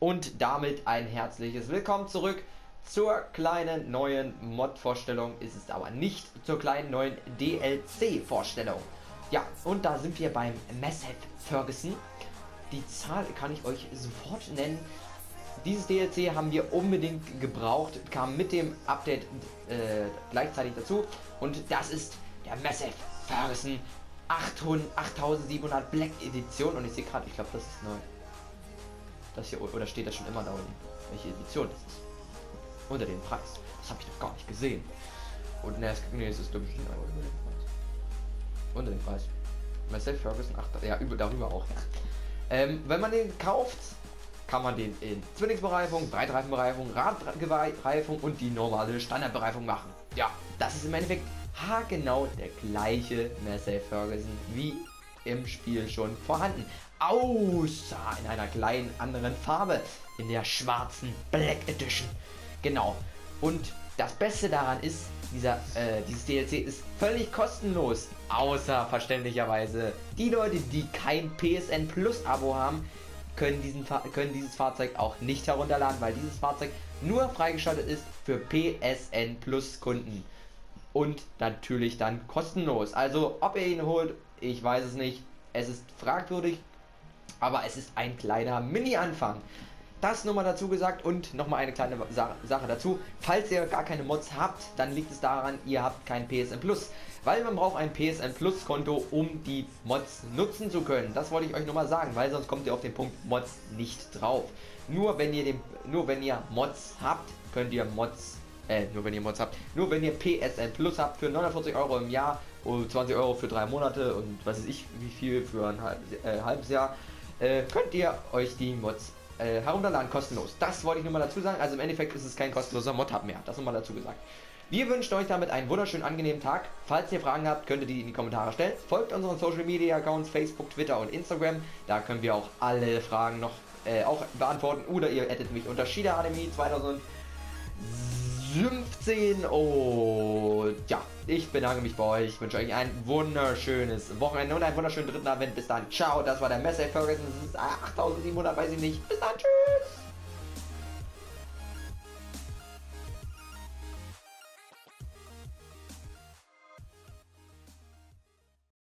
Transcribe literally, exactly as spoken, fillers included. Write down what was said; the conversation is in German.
Und damit ein herzliches Willkommen zurück zur kleinen neuen Mod-Vorstellung. Es ist aber nicht zur kleinen neuen D L C-Vorstellung. Ja, und da sind wir beim Massey Ferguson. Die Zahl kann ich euch sofort nennen. Dieses D L C haben wir unbedingt gebraucht, kam mit dem Update äh, gleichzeitig dazu. Und das ist der Massey Ferguson achttausendsiebenhundert Black Edition. Und ich sehe gerade, ich glaube, das ist neu. Das hier, oder steht das schon immer da unten? Welche Edition das ist? Unter dem Preis. Das habe ich doch gar nicht gesehen. Und ne, es gibt nee, es ist glaube ich nicht über den Preis. Unter dem Preis. Massey Ferguson acht. Ja, über, darüber auch. Ähm, wenn man den kauft, kann man den in Zwillingsbereifung, Breitreifenbereifung, Radreifung und die normale Standardbereifung machen. Ja, das ist im Endeffekt haargenau der gleiche Massey Ferguson wie im Spiel schon vorhanden. Außer in einer kleinen anderen Farbe, in der schwarzen Black Edition. Genau. Und das Beste daran ist, dieser, äh, dieses D L C ist völlig kostenlos. Außer verständlicherweise die Leute, die kein P S N Plus Abo haben, können, diesen, können dieses Fahrzeug auch nicht herunterladen, weil dieses Fahrzeug nur freigeschaltet ist für P S N Plus Kunden. Und natürlich dann kostenlos. Also ob ihr ihn holt, ich weiß es nicht. Es ist fragwürdig. Aber es ist ein kleiner Mini-Anfang. Das nochmal dazu gesagt und nochmal eine kleine Sa Sache dazu. Falls ihr gar keine Mods habt, dann liegt es daran, ihr habt kein P S N Plus. Weil man braucht ein P S N Plus Konto, um die Mods nutzen zu können. Das wollte ich euch nochmal sagen, weil sonst kommt ihr auf den Punkt Mods nicht drauf. Nur wenn ihr, den, nur wenn ihr Mods habt, könnt ihr Mods... Äh, nur wenn ihr Mods habt. Nur wenn ihr P S N Plus habt für neunundvierzig Euro im Jahr und zwanzig Euro für drei Monate und was weiß ich wie viel für ein halb, äh, halbes Jahr, äh, könnt ihr euch die Mods äh, herunterladen kostenlos. Das wollte ich nur mal dazu sagen. Also im Endeffekt ist es kein kostenloser Mod-Hub mehr. Das nochmal dazu gesagt. Wir wünschen euch damit einen wunderschönen, angenehmen Tag. Falls ihr Fragen habt, könnt ihr die in die Kommentare stellen. Folgt unseren Social Media Accounts, Facebook, Twitter und Instagram. Da können wir auch alle Fragen noch äh, auch beantworten. Oder ihr addet mich unter Shida-Animi zweitausend fünfzehn und ja, ich bedanke mich bei euch, ich wünsche euch ein wunderschönes Wochenende und einen wunderschönen dritten Advent. Bis dann, ciao, das war der Massey Ferguson, das ist achttausendsiebenhundert, weiß ich nicht, bis dann, tschüss!